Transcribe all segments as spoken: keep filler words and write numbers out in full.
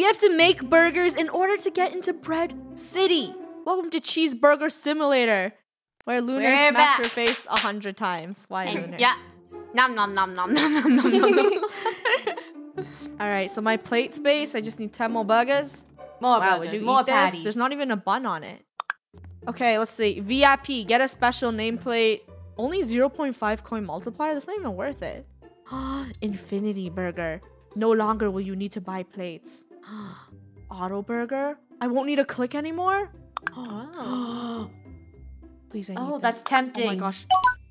We have to make burgers in order to get into Bread City. Welcome to Cheeseburger Simulator, where Lunar We're smacks back. her face a hundred times. Why, hey, Lunar? Yeah. Nom nom nom nom nom nom nom nom. All right, so my plate space, I just need ten more burgers. More wow, burgers, would you more eat patties. This? There's not even a bun on it. Okay, let's see. V I P, get a special nameplate. Only zero point five coin multiplier? That's not even worth it. Infinity burger. No longer will you need to buy plates. Auto burger? I won't need to click anymore? Oh. Please, I need Oh, that's that. tempting. Oh my gosh.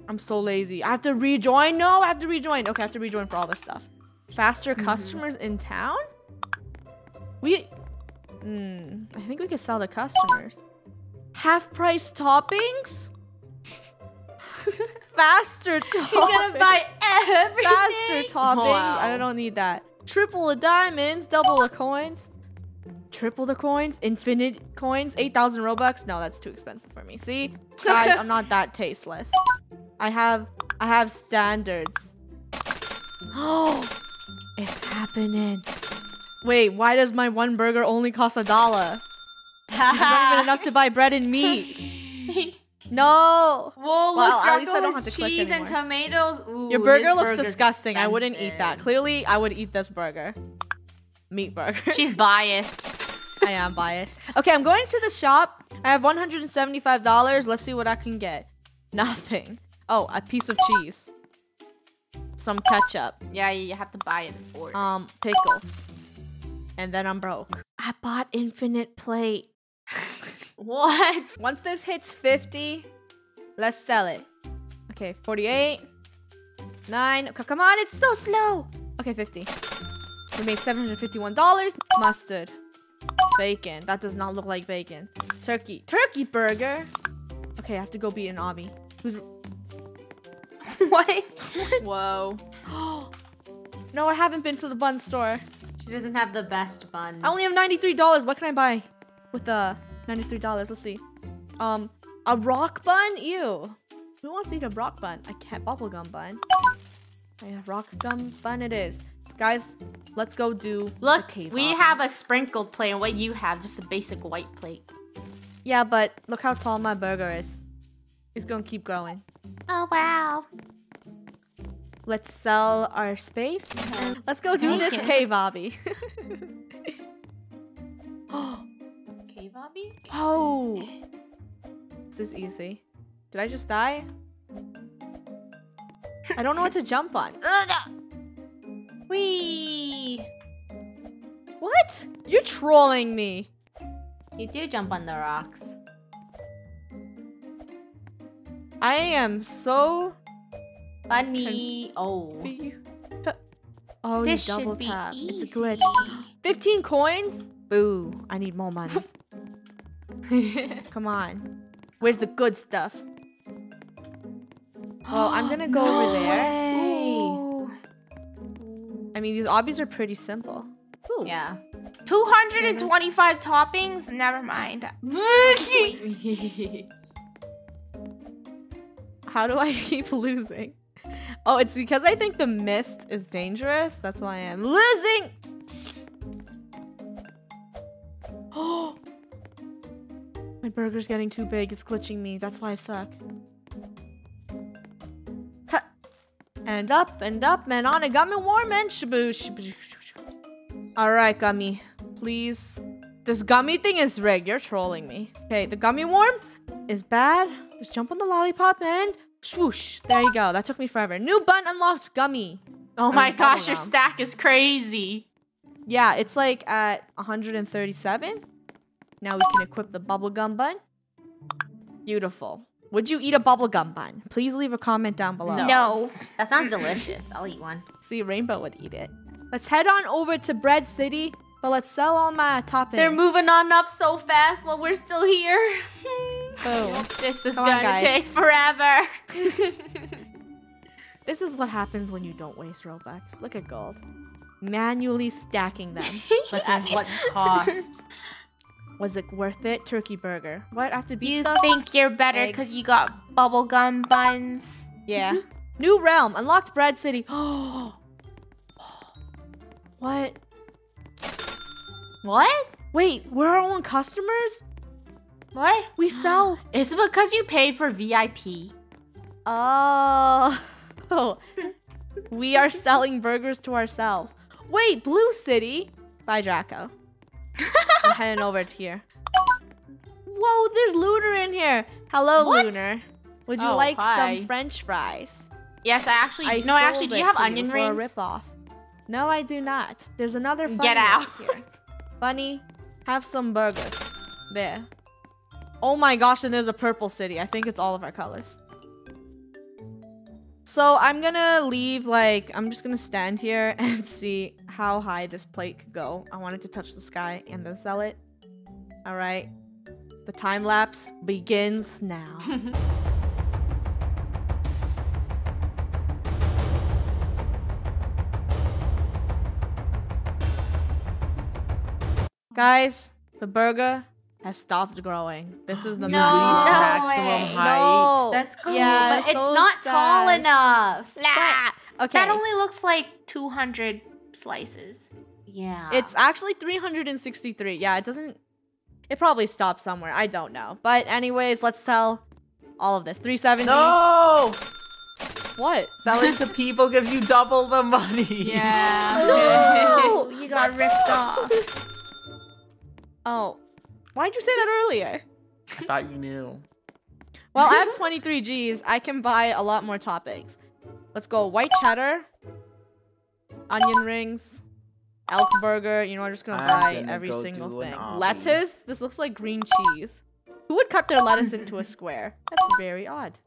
I'm so lazy. I have to rejoin? No, I have to rejoin. Okay, I have to rejoin for all this stuff. Faster customers mm-hmm. in town? We... Mm, I think we could sell to customers. Half price toppings? Faster toppings. She's gonna buy everything. Faster toppings. Wow. I don't need that. Triple the diamonds, double the coins. Triple the coins, infinite coins, eight thousand Robux. No, that's too expensive for me. See? Guys, I'm not that tasteless. I have, I have standards. Oh, it's happening. Wait, why does my one burger only cost a dollar? It's not even enough to buy bread and meat. No. Well, look, at least I don't have to click anymore. Cheese and tomatoes. Ooh, your burger looks disgusting. Expensive. I wouldn't eat that. Clearly, I would eat this burger. Meat burger. She's biased. I am biased. Okay, I'm going to the shop. I have one hundred seventy-five dollars. Let's see what I can get. Nothing. Oh, a piece of cheese. Some ketchup. Yeah, you have to buy it for it. Um, pickles. And then I'm broke. I bought infinite plate. What? Once this hits fifty, let's sell it. Okay, forty-eight. nine. Okay, come on, it's so slow. Okay, fifty. We made seven hundred fifty-one dollars. Mustard. Bacon. That does not look like bacon. Turkey. Turkey burger. Okay, I have to go beat an obby. Who's... What? Whoa. No, I haven't been to the bun store. She doesn't have the best bun. I only have ninety-three dollars. What can I buy with the... ninety-three dollars, let's see. Um, a rock bun? Ew. Who wants to eat a rock bun? I can't, bubblegum bun. Yeah, rock gum bun it is. So guys, let's go do Look, the cave we hopping. have a sprinkled plate and what you have, just a basic white plate. Yeah, but look how tall my burger is. It's gonna keep growing. Oh, wow. Let's sell our space. Okay. Let's go do this cave obby. Oh. Bobby? Oh, this is easy. Did I just die? I don't know what to jump on. Wee! What? You're trolling me. You do jump on the rocks. I am so funny. Oh, oh, this you double tap. It's a glitch. Fifteen coins? Boo! I need more money. Come on. Where's the good stuff? Oh, I'm gonna go no over there. Ooh. I mean, these obbies are pretty simple. Ooh. Yeah. two hundred twenty-five toppings? Never mind. How do I keep losing? Oh, it's because I think the mist is dangerous. That's why I am losing. Oh. My burger's getting too big. It's glitching me. That's why I suck. Ha. And up and up, man. On a gummy warm and shaboosh. All right, gummy. Please. This gummy thing is rigged. You're trolling me. Okay, the gummy worm is bad. Just jump on the lollipop and swoosh. There you go. That took me forever. New bun unlocks gummy. Oh my gosh, your stack is crazy. Yeah, it's like at one hundred thirty-seven. Now we can equip the bubblegum bun. Beautiful. Would you eat a bubblegum bun? Please leave a comment down below. No. no. That sounds delicious. I'll eat one. See, Rainbow would eat it. Let's head on over to Bread City, but let's sell all my toppings. They're moving on up so fast while we're still here. Oh. This is going to take forever. This is what happens when you don't waste Robux. Look at Gold. Manually stacking them. But at what cost? Was it worth it? Turkey burger. What? I have to beat you stuff? You think you're better because you got bubblegum buns. Yeah. Mm-hmm. New realm. Unlocked Bread City. Oh. What? What? Wait, we're our own customers? What? We sell. It's because you paid for V I P. Oh. Oh. We are selling burgers to ourselves. Wait, Blue City. Bye, Draco. I'm heading over to here. Whoa, there's Lunar in here. Hello, what? Lunar. Would you oh, like hi. some French fries? Yes, I actually. I no, actually, do you have onion you rings? For a rip-off. No, I do not. There's another funny Get out. here. Bunny, have some burgers. There. Oh my gosh, and there's a Purple City. I think it's all of our colors. So I'm gonna leave, like, I'm just gonna stand here and see how high this plate could go. I wanted to touch the sky and then sell it. All right. The time lapse begins now. Guys, the burger has stopped growing. This is the no, maximum way. height. No. That's cool, yeah, but it's, it's so not sad. tall enough. But, okay. That only looks like two hundred slices. Yeah. It's actually three hundred sixty-three. Yeah, it doesn't... It probably stopped somewhere. I don't know. But anyways, let's sell all of this. three seventy. No! What? Selling to people gives you double the money. Yeah. No! You got ripped off. Oh, why'd you say that earlier? I thought you knew. Well, I have twenty-three G's. I can buy a lot more toppings. Let's go white cheddar, onion rings, elk burger. You know, I'm just gonna I'm buy gonna every go single thing. Lettuce? This looks like green cheese. Who would cut their lettuce into a square? That's very odd.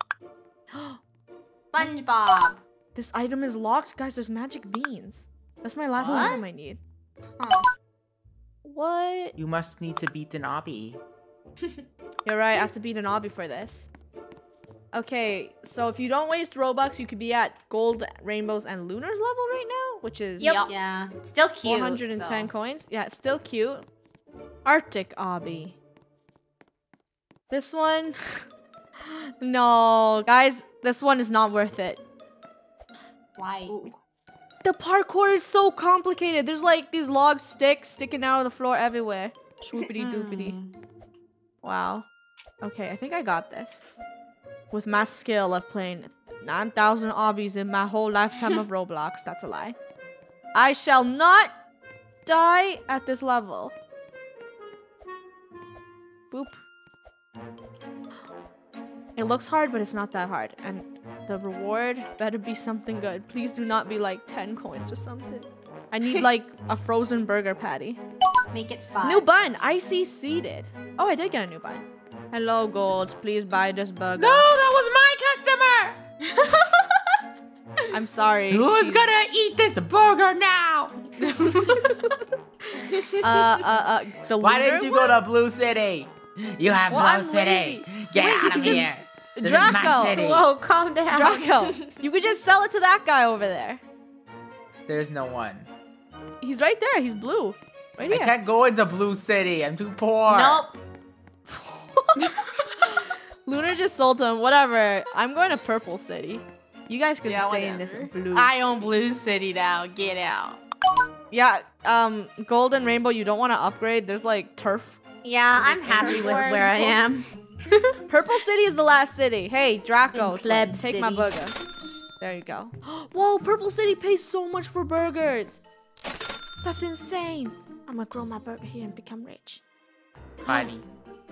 SpongeBob. This item is locked. Guys, there's magic beans. That's my last what? item I need. Huh. What? You must need to beat an obby. You're right, I have to beat an obby for this. Okay, so if you don't waste Robux, you could be at Gold, Rainbows, and Lunar's level right now, which is yep. yeah, still cute. four hundred ten so. coins. Yeah, it's still cute. Arctic obby. This one? No, guys, this one is not worth it. Why? Ooh. The parkour is so complicated. There's like these log sticks sticking out of the floor everywhere. Swoopity doopity. Wow. Okay, I think I got this. With my skill of playing nine thousand obbies in my whole lifetime of Roblox. That's a lie. I shall not die at this level. Boop. It looks hard, but it's not that hard. And the reward better be something good. Please do not be like ten coins or something. I need like a frozen burger patty. Make it five. New bun. Icy seeded. Oh, I did get a new bun. Hello, Gold. Please buy this burger. No, that was my customer. I'm sorry. Who's she... gonna eat this burger now? uh, uh, uh, the Why didn't you one? go to Blue City? You have well, Blue I'm City. Lazy. Get Wait, out of here. Just... This Draco! Whoa, calm down. Draco, you could just sell it to that guy over there. There's no one. He's right there. He's blue. Right here. I can't go into Blue City. I'm too poor. Nope. Lunar just sold him. Whatever. I'm going to Purple City. You guys can yeah, stay whatever. in this Blue I City. own Blue City now. Get out. Yeah, um, Gold and Rainbow, you don't want to upgrade. There's like turf. Yeah, There's I'm happy with where I am. Purple City is the last city. Hey, Draco, take city. my burger. There you go. Whoa, Purple City pays so much for burgers. That's insane. I'm gonna grow my burger here and become rich. Honey,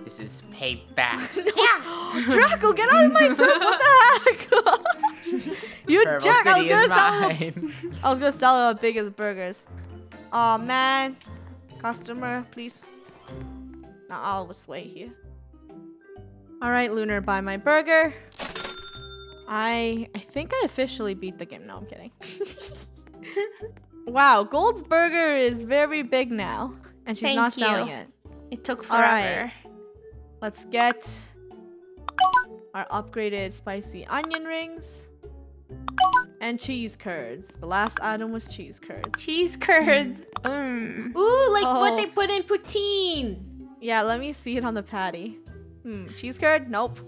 this is payback. Yeah. Draco, get out of my turf. What the heck? You Purple jerk. I was, gonna sell him. I was gonna sell him the biggest burgers. Aw, oh, man. Customer, please. Now I'll just wait here. All right, Lunar, buy my burger. I I think I officially beat the game. No, I'm kidding. Wow, Gold's burger is very big now, and she's Thank not you. selling it. It took forever. All right, let's get our upgraded spicy onion rings and cheese curds. The last item was cheese curds. Cheese curds. Mm. Mm. Ooh, like oh. what they put in poutine. Yeah, let me see it on the patty. Hmm, cheese curd? Nope.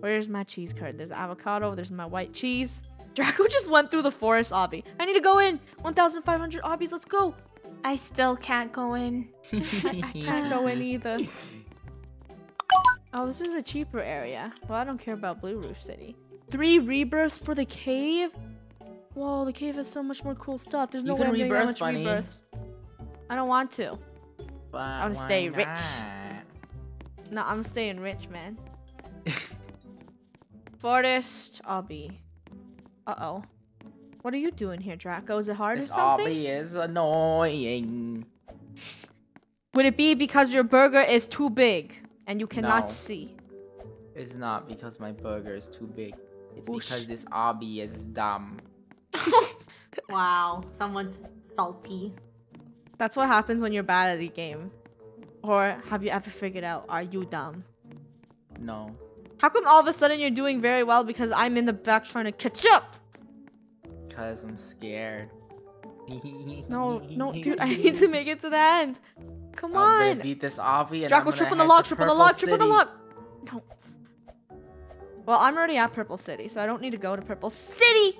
Where's my cheese curd? There's avocado. There's my white cheese. Draco just went through the forest obby. I need to go in. one thousand five hundred obbies. Let's go. I still can't go in. I, I can't go in either. Oh, this is a cheaper area. Well, I don't care about Blue Roof City. Three rebirths for the cave? Whoa, the cave has so much more cool stuff. There's no way I'm getting that much rebirths. I don't want to. But I want to stay rich. No, I'm staying rich, man. Forest, I'll be. Uh-oh. What are you doing here, Draco? Is it hard this or something? This obby is annoying. Would it be because your burger is too big and you cannot no, see? It's not because my burger is too big. It's Oosh. because this obby is dumb. Wow, someone's salty. That's what happens when you're bad at the game. Or have you ever figured out, are you dumb? No. How come all of a sudden you're doing very well because I'm in the back trying to catch up? Because I'm scared. No, no, dude, I need to make it to the end. Come I'm on. I'm gonna beat this obby and Draco, trip on the log, trip on the log, trip on the log. No. Well, I'm already at Purple City, so I don't need to go to Purple City.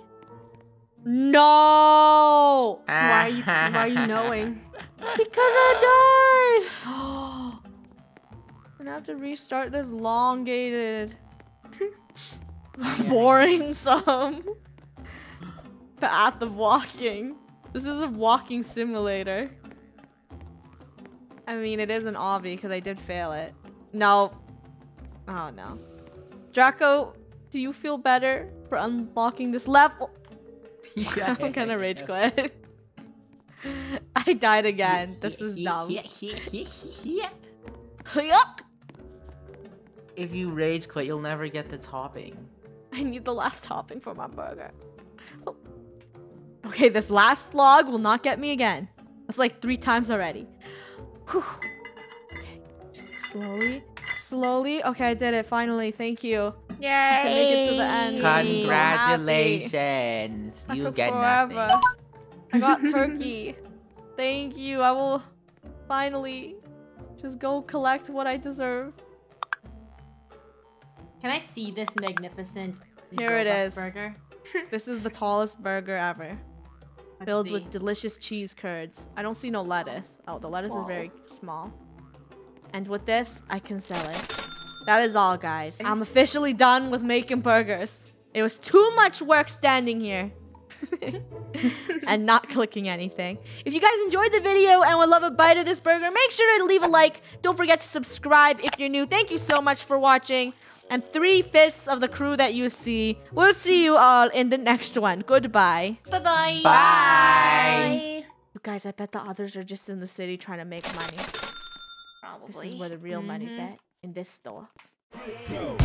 No. Why are you, why are you knowing? Because I died. Oh. I'm gonna have to restart this elongated, boring some. Path of walking. This is a walking simulator. I mean, it is an obby because I did fail it. No. Oh no. Draco, do you feel better for unlocking this level? Yeah. I'm gonna rage quit. I died again. This is dumb. Yuck. If you rage quit, you'll never get the topping. I need the last topping for my burger. Oh. Okay, this last log will not get me again. That's like three times already. Whew. Okay, just slowly, slowly. Okay, I did it finally. Thank you. Yay! I can make it to the end. Congratulations! So you get forever. nothing. I got turkey. Thank you. I will finally just go collect what I deserve. Can I see this magnificent Here Robux it is. burger? This is the tallest burger ever. Let's filled see. with delicious cheese curds. I don't see no lettuce. Oh, the lettuce Whoa. is very small. And with this, I can sell it. That is all, guys. I'm officially done with making burgers. It was too much work standing here. And not clicking anything. If you guys enjoyed the video and would love a bite of this burger, make sure to leave a like. Don't forget to subscribe if you're new. Thank you so much for watching. And three-fifths of the crew that you see. We'll see you all in the next one. Goodbye. Bye-bye. Bye. You guys, I bet the others are just in the city trying to make money. Probably. This is where the real mm-hmm. money's at. In this store. Go.